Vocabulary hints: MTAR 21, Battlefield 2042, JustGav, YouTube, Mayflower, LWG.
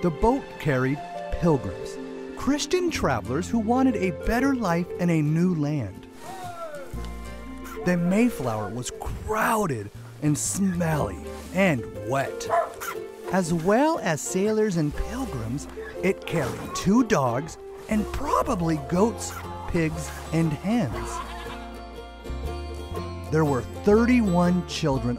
The boat carried pilgrims, Christian travelers who wanted a better life in a new land. The Mayflower was crowded and smelly and wet. As well as sailors and pilgrims, it carried 2 dogs and probably goats, pigs, and hens. There were 31 children